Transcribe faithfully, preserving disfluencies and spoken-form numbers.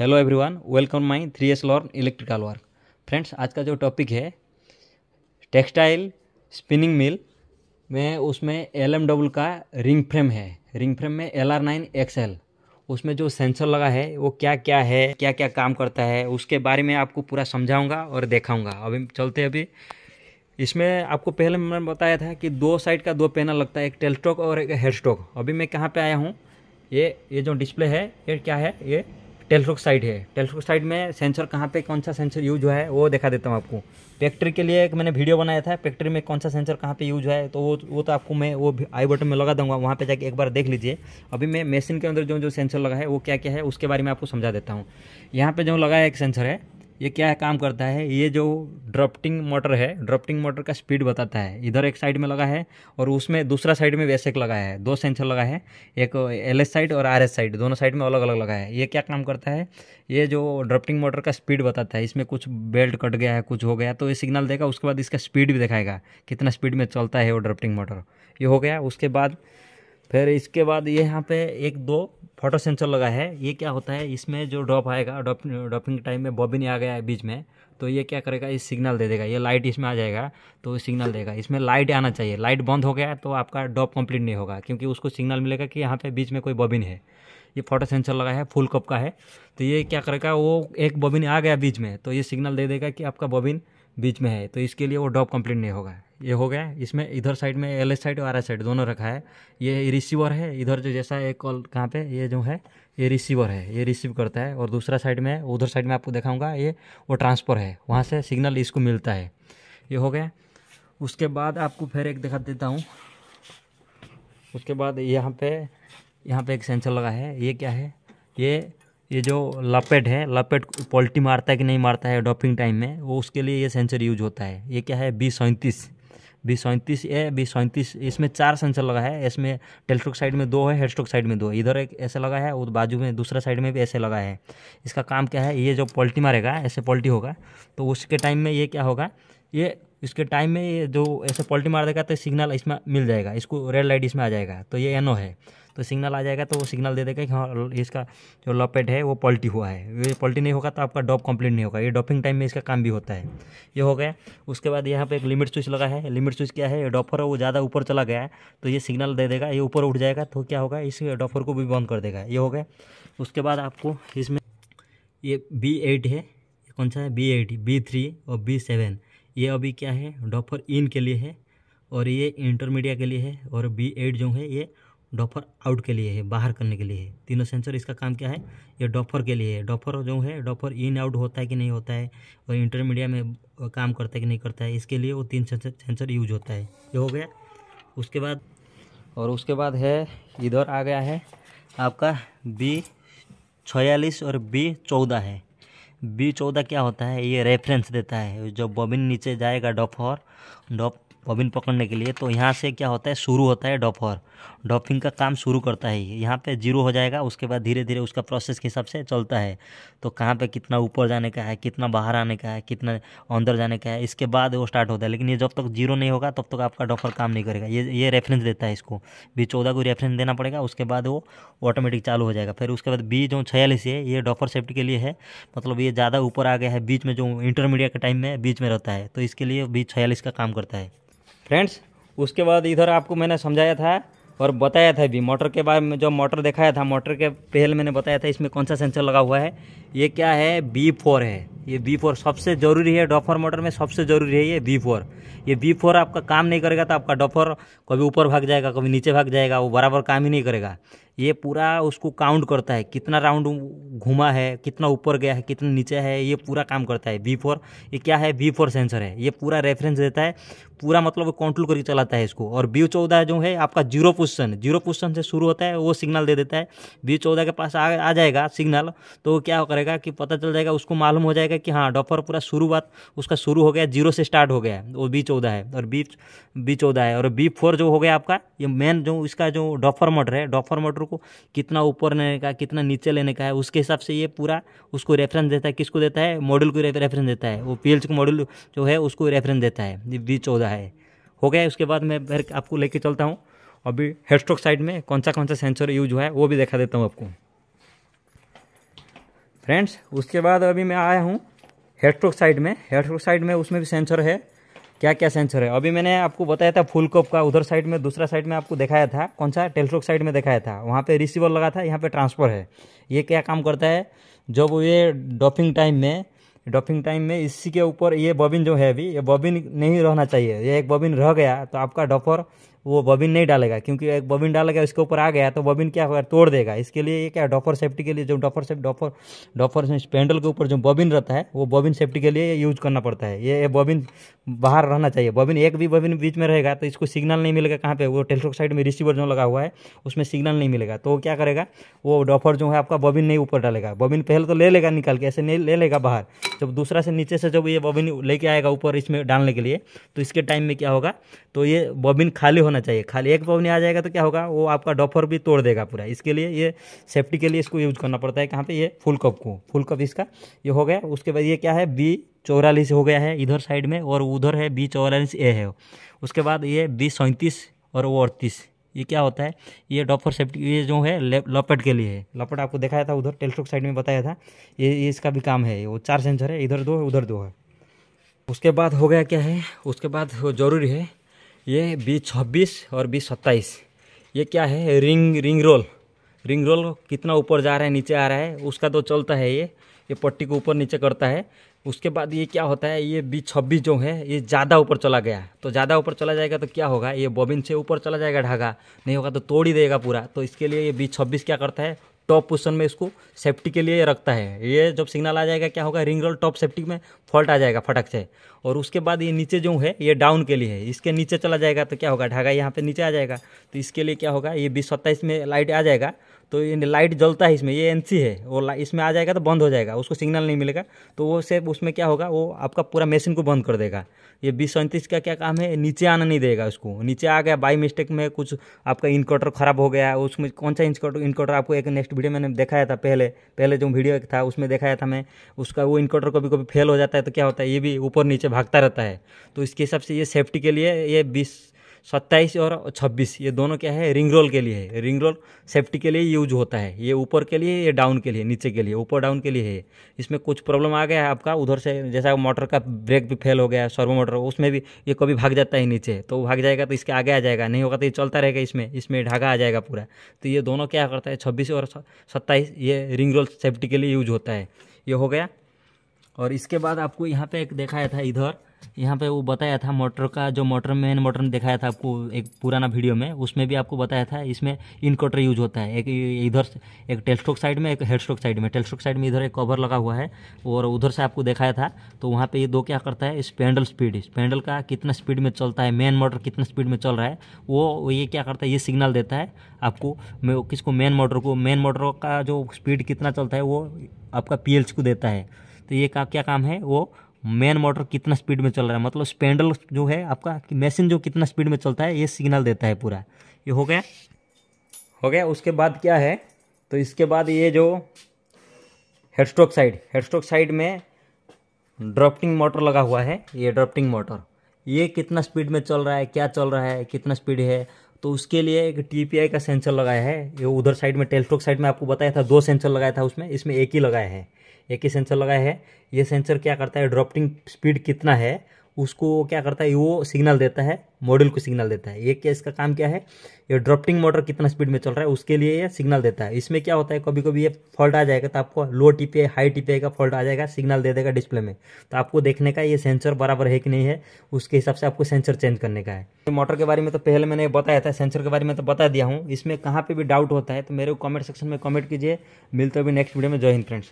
Hello everyone, welcome my three S learn electrical work. Friends, आज का जो topic है टेक्सटाइल स्पिनिंग मिल में, उसमें एल एम डब्ल्यू का रिंग फ्रेम है। रिंग फ्रेम में L R nine X L, उसमें जो सेंसर लगा है वो क्या क्या है, क्या क्या काम करता है, उसके बारे में आपको पूरा समझाऊंगा और देखाऊंगा। अभी चलते अभी इसमें आपको पहले मैंने बताया था कि दो साइड का दो पैनल लगता है, एक टेल स्टॉक और एक हेड स्टॉक। अभी मैं कहाँ पर आया हूँ, ये ये जो डिस्प्ले है ये क्या है, ये टेलस्टॉक साइड है। टेलस्टॉक साइड में सेंसर कहाँ पे कौन सा सेंसर यूज हुआ है वो दिखा देता हूँ आपको। फैक्ट्री के लिए एक मैंने वीडियो बनाया था, फैक्ट्री में कौन सा सेंसर कहाँ पे यूज हुआ है तो वो वो तो आपको मैं वो आई बटन में लगा दूंगा, वहाँ पे जाके एक बार देख लीजिए। अभी मैं मशीन के अंदर जो जो सेंसर लगा है वो क्या क्या है उसके बारे में आपको समझा देता हूँ। यहाँ पर जो लगा है एक सेंसर है, ये क्या काम करता है, ये जो ड्रॉफ्टिंग मोटर है, ड्रॉफ्टिंग मोटर का स्पीड बताता है। इधर एक साइड में लगा है और उसमें दूसरा साइड में वैसे एक लगा है। दो सेंसर लगा है, एक एल एस साइड और आर एस साइड, दोनों साइड में अलग अलग लगा है। ये क्या काम करता है, ये जो ड्रॉफ्टिंग मोटर का स्पीड बताता है। इसमें कुछ बेल्ट कट गया है, कुछ हो गया तो ये सिग्नल देगा, उसके बाद इसका स्पीड भी दिखाएगा कितना स्पीड में चलता है वो ड्रॉफ्टिंग मोटर। ये हो गया। उसके बाद फिर इसके बाद ये यहाँ पे एक दो फोटो सेंसर लगा है। ये क्या होता है, इसमें जो ड्रॉप आएगा, ड्रॉप ड्रॉपिंग टाइम में बॉबिन आ गया है बीच में, तो ये क्या करेगा, ये सिग्नल दे देगा। ये लाइट इसमें आ जाएगा तो सिग्नल देगा। इसमें लाइट आना चाहिए, लाइट बंद हो गया तो आपका ड्रॉप कंप्लीट नहीं होगा, क्योंकि उसको सिग्नल मिलेगा कि यहाँ पे बीच में कोई बॉबिन है। ये फोटो सेंसर लगा है, फुल कप का है, तो ये क्या करेगा, वो एक बॉबिन आ गया बीच में तो ये सिग्नल दे देगा कि आपका बॉबिन बीच में है, तो इसके लिए वो ड्रॉप कंप्लीट नहीं होगा। ये हो गया। इसमें इधर साइड में एल एस साइड और आर एस साइड दोनों रखा है। ये रिसीवर है, इधर जो जैसा एक कॉल कहाँ पे ये जो है ये रिसीवर है, ये रिसीव करता है। और दूसरा साइड में, उधर साइड में आपको दिखाऊंगा, ये वो ट्रांसफर है, वहाँ से सिग्नल इसको मिलता है। ये हो गया। उसके बाद आपको फिर एक दिखा देता हूँ। उसके बाद यहाँ पर यहाँ पर एक सेंसर लगा है। ये क्या है, ये ये जो लपेट है, लपेट पॉल्टी मारता है कि नहीं मारता है ड्रॉपिंग टाइम में, वो उसके लिए ये सेंसर यूज होता है। ये क्या है, बी सैंतीस, बी सैंतीस ए बी सैंतीस। इसमें चार सेंसर लगा है। इसमें टेलस्टॉक साइड में दो है, हेडस्टॉक साइड में दो है। इधर एक ऐसे लगा है और बाजू में दूसरा साइड में भी ऐसे लगा है। इसका काम क्या है, ये जो पॉल्टी मारेगा, ऐसे पॉल्टी होगा तो उसके टाइम में ये क्या होगा, ये इसके टाइम में ये जो ऐसे पॉल्टी मार देगा तो सिग्नल इसमें मिल जाएगा, इसको रेड लाइट इसमें आ जाएगा तो ये एनो है, तो सिग्नल आ जाएगा तो वो सिग्नल दे देगा कि हाँ इसका जो लपेट है वो पॉल्टी हुआ है। ये पॉल्टी नहीं होगा तो आपका ड्रॉप कंप्लीट नहीं होगा। ये ड्रॉपिंग टाइम में इसका काम भी होता है। ये हो गया। उसके बाद यहाँ पे एक लिमिट स्विच लगा है। लिमिट स्विच क्या है, डॉफर वो ज़्यादा ऊपर चला गया है तो ये सिग्नल दे देगा, ये ऊपर उठ जाएगा तो क्या होगा, इस डॉफर को भी बंद कर देगा। ये हो गया। उसके बाद आपको इसमें ये बी एट है, कौन सा है, बी एट बी थ्री और बी सेवन। ये अभी क्या है, डॉफर इन के लिए है और ये इंटरमीडिया के लिए है, और बी एट जो है ये डॉफर आउट के लिए है, बाहर करने के लिए है। तीनों सेंसर इसका काम क्या है, ये डॉफर के लिए है। डॉफर जो है, डॉफर इन आउट होता है कि नहीं होता है और इंटरमीडिया में काम करता है कि नहीं करता है, इसके लिए वो तीन सेंसर सेंसर यूज होता है। ये हो गया। उसके बाद और उसके बाद है इधर आ गया है आपका बी छियालीस और बी चौदह है। बी चौदह क्या होता है, ये रेफरेंस देता है। जब बॉबिन नीचे जाएगा डॉफर, डॉप बॉबिन पकड़ने के लिए, तो यहाँ से क्या होता है, शुरू होता है डॉफर, डॉपिंग का काम शुरू करता है। यहाँ पे जीरो हो जाएगा, उसके बाद धीरे धीरे उसका प्रोसेस के हिसाब से चलता है। तो कहाँ पे कितना ऊपर जाने का है, कितना बाहर आने का है, कितना अंदर जाने का है, इसके बाद वो स्टार्ट होता है। लेकिन ये जब तक जीरो नहीं होगा तब तक आपका डॉफर काम नहीं करेगा। ये ये रेफरेंस देता है, इसको बी चौदह को रेफरेंस देना पड़ेगा, उसके बाद वो ऑटोमेटिक चालू हो जाएगा। फिर उसके बाद बी जो छियालीस है ये डॉफर सेफ्टी के लिए है, मतलब ये ज़्यादा ऊपर आ गया है, बीच में जो इंटरमीडिएट के टाइम में बीच में रहता है, तो इसके लिए बी छियालीस का काम करता है। फ्रेंड्स, उसके बाद इधर आपको मैंने समझाया था और बताया था भी मोटर के बारे में। जो मोटर दिखाया था, मोटर के पहले मैंने बताया था इसमें कौन सा सेंसर लगा हुआ है। ये क्या है, बी फोर है। ये बी फोर सबसे ज़रूरी है, डॉफर मोटर में सबसे ज़रूरी है ये बी फोर। ये बी फोर आपका काम नहीं करेगा तो आपका डॉफर कभी ऊपर भाग जाएगा, कभी नीचे भाग जाएगा, वो बराबर काम ही नहीं करेगा। ये पूरा उसको काउंट करता है, कितना राउंड घुमा है, कितना ऊपर गया है, कितना नीचे है, ये पूरा काम करता है बी फोर। ये क्या है, बी फोर सेंसर है। ये पूरा रेफरेंस देता है, पूरा मतलब कंट्रोल करके चलाता है इसको। और बी चौदह जो है आपका जीरो पोजिशन, जीरो पोजिशन से शुरू होता है, वो सिग्नल दे देता है। बी चौदह के पास आ, आ जाएगा सिग्नल तो क्या करेगा कि पता चल जाएगा, उसको मालूम हो जाएगा कि हाँ डॉफर पूरा शुरुआत उसका शुरू हो गया, जीरो से स्टार्ट हो गया, वो बी चौदह है और बी बी चौदह है। और बी फोर जो हो गया आपका, ये मेन जो इसका जो डॉफर मोटर है, डॉफर मोटर को कितना ऊपर लेने का, कितना नीचे लेने का है, उसके हिसाब से ये पूरा उसको रेफरेंस देता है। किसको देता है, मॉड्यूल को रेफरेंस देता है, वो पी एल सी का मॉड्यूल जो है उसको रेफरेंस देता है। बी चौदह है। हो गया। उसके बाद मैं फिर आपको लेके चलता हूँ अभी हेडस्टॉक साइड में कौन सा कौन सा सेंसर यूज हुआ है वो भी दिखा देता हूँ आपको। फ्रेंड्स। उसके बाद अभी मैं आया हूँ हेडस्ट्रोक साइड में। हेडस्ट्रोक साइड में उसमें भी सेंसर है, क्या क्या सेंसर है अभी मैंने आपको बताया था। फुल कप का उधर साइड में, दूसरा साइड में आपको दिखाया था कौन सा, टेलस्ट्रोक साइड में दिखाया था, वहाँ पे रिसीवर लगा था, यहाँ पे ट्रांसफर है। ये क्या काम करता है, जब ये डॉपिंग टाइम में डॉपिंग टाइम में इसी के ऊपर ये बॉबिन जो है अभी, ये बॉबिन नहीं रहना चाहिए। ये एक बॉबिन रह गया तो आपका डॉपर वो बॉबिन नहीं डालेगा, क्योंकि एक बॉबिन डालेगा इसके ऊपर आ गया तो बॉबिन क्या होगा, तोड़ देगा। इसके लिए ये क्या, डॉपर सेफ्टी के लिए जो doffer safety doffer doffer spindle के ऊपर जो बॉबिन रहता है वो बॉबिन सेफ्टी के लिए ये यूज़ करना पड़ता है। ये बॉबिन बाहर रहना चाहिए, बॉबिन एक भी बॉबिन बीच में रहेगा तो इसको सिग्नल नहीं मिलेगा। कहाँ पे, वो टेलस्ट्रोक साइड में रिसीवर जो लगा हुआ है उसमें सिग्नल नहीं मिलेगा, तो क्या करेगा वो डॉपर जो है आपका बॉबिन नहीं ऊपर डालेगा। बॉबिन पहले तो ले लेगा निकाल के, ऐसे नहीं ले लेगा बाहर, जब दूसरा से नीचे से जब ये बॉबिन लेके आएगा ऊपर इसमें डालने के लिए, तो इसके टाइम में क्या होगा, तो ये बॉबिन खाली होना चाहिए। खाली एक बॉबिन आ जाएगा तो क्या होगा, वो आपका डॉपर भी तोड़ देगा पूरा। इसके लिए ये सेफ्टी के लिए इसको यूज करना पड़ता है। कहाँ पे, ये फुल कप को, फुल कप इसका ये हो गया। उसके बाद ये क्या है, बी चौवालीस हो गया है इधर साइड में, और उधर है बी चौवालीस ए है। उसके बाद ये बी सैंतीस और वो अड़तीस, ये क्या होता है, ये डॉपर सेफ्टी, ये जो है लपेट के लिए है। लपेट आपको दिखाया था उधर टेलस्ट्रोक साइड में बताया था, ये, ये इसका भी काम है। वो चार सेंसर है, इधर दो है उधर दो है। उसके बाद हो गया क्या है, उसके बाद जरूरी है ये बी छब्बीस और बी सत्ताईस। ये क्या है, ring ring roll ring roll कितना ऊपर जा रहा है नीचे आ रहा है उसका तो चलता है। ये ये पट्टी को ऊपर नीचे करता है। उसके बाद ये क्या होता है, ये बी छब्बीस जो है ये ज़्यादा ऊपर चला गया, तो ज़्यादा ऊपर चला जाएगा तो क्या होगा, ये बॉबिन से ऊपर चला जाएगा धागा, नहीं होगा तो तोड़ ही देगा पूरा। तो इसके लिए ये बी छब्बीस क्या करता है, टॉप पोजिशन में इसको सेफ्टी के लिए रखता है। ये जब सिग्नल आ जाएगा क्या होगा, रिंग रोल टॉप सेफ्टी में फॉल्ट आ जाएगा फटक से। और उसके बाद ये नीचे जो है ये डाउन के लिए है, इसके नीचे चला जाएगा तो क्या होगा, धागा यहाँ पे नीचे आ जाएगा। तो इसके लिए क्या होगा, ये बी सत्ताईस में लाइट आ जाएगा, तो ये लाइट जलता है इसमें, ये एनसी है, वो इसमें आ जाएगा तो बंद हो जाएगा, उसको सिग्नल नहीं मिलेगा, तो वो सिर्फ उसमें क्या होगा, वो आपका पूरा मशीन को बंद कर देगा। ये बी सैंतीस का क्या काम है, नीचे आना नहीं देगा उसको। नीचे आ गया बाई मिस्टेक में, कुछ आपका इनकर्टर खराब हो गया, उसमें कौन सा इनकर्टर इनकर्टर आपको एक नेक्स्ट वीडियो मैंने दिखाया था, पहले पहले जो वीडियो था उसमें दिखाया था मैं उसका। वो इनकर्टर कभी कभी फेल हो जाता है तो क्या होता है, ये भी ऊपर नीचे भागता रहता है। तो इसके हिसाब से ये सेफ्टी के लिए ये बीस सत्ताईस और छब्बीस ये दोनों क्या है, रिंग रोल के लिए है। रिंग रोल सेफ्टी के लिए यूज होता है, ये ऊपर के लिए, ये डाउन के लिए, नीचे के लिए, ऊपर डाउन के लिए है। इसमें कुछ प्रॉब्लम आ गया है आपका उधर से, जैसा मोटर का ब्रेक भी फेल हो गया, सर्वो मोटर उसमें भी ये कभी भाग जाता है नीचे, तो भाग जाएगा तो इसके आगे आ जाएगा, नहीं होगा तो ये चलता रहेगा, इसमें इसमें धागा आ जाएगा पूरा। तो ये दोनों क्या करता है, छब्बीस और सत्ताईस ये रिंग रोल सेफ्टी के लिए यूज होता है। ये हो गया। और इसके बाद आपको यहाँ पे एक दिखाया था, इधर यहाँ पे वो बताया था मोटर का, जो मोटर मेन मोटर दिखाया था आपको एक पुराना वीडियो में, उसमें भी आपको बताया था इसमें इनकर्टर यूज होता है। एक इधर एक टेलस्ट्रोक साइड में, एक हेडस्ट्रोक साइड में। टेलस्ट्रोक साइड में इधर एक कवर लगा हुआ है और उधर से आपको दिखाया था, तो वहाँ पे ये दो क्या करता है, स्पैंडल स्पीड, स्पैंडल का कितना स्पीड में चलता है, मेन मोटर कितना स्पीड में चल रहा है, वो ये क्या करता है, ये सिग्नल देता है आपको किसको, मेन मोटर को। मेन मोटर का जो स्पीड कितना चलता है वो आपका पी एल सी को देता है। तो ये का क्या काम है, वो मेन मोटर कितना स्पीड में चल रहा है, मतलब स्पैंडल जो है आपका मशीन जो कितना स्पीड में चलता है, ये सिग्नल देता है पूरा। ये हो गया हो गया उसके बाद क्या है, तो इसके बाद ये जो हेडस्ट्रोक साइड हेडस्ट्रोक साइड में ड्राफ्टिंग मोटर लगा हुआ है। ये ड्राफ्टिंग मोटर ये कितना स्पीड में चल रहा है, क्या चल रहा है, कितना स्पीड है, तो उसके लिए एक टीपीआई का सेंसर लगाया है। ये उधर साइड में टेलस्ट्रोक साइड में आपको बताया था दो सेंसर लगाया था उसमें, इसमें एक ही लगाया है, एक ही सेंसर लगाया है। ये सेंसर क्या करता है, ड्राफ्टिंग स्पीड कितना है उसको क्या करता है, वो सिग्नल देता है, मॉड्यूल को सिग्नल देता है। ये क्या इसका काम क्या है, ये ड्राफ्टिंग मोटर कितना स्पीड में चल रहा है उसके लिए ये सिग्नल देता है। इसमें क्या होता है, कभी कभी ये फॉल्ट आ जाएगा तो आपको लो टीपीआई हाई टीपीआई का फॉल्ट आ जाएगा, सिग्नल दे देगा डिस्प्ले में, तो आपको देखने का ये सेंसर बराबर है कि नहीं है, उसके हिसाब से आपको सेंसर चेंज करने का है। मोटर के बारे में तो पहले मैंने बताया था, सेंसर के बारे में तो बता दिया हूँ। इसमें कहाँ पर भी डाउट होता है तो मेरे को कमेंट सेक्शन में कमेंट कीजिए। मिलते अभी नेक्स्ट वीडियो में। जय हिंद फ्रेंड्स।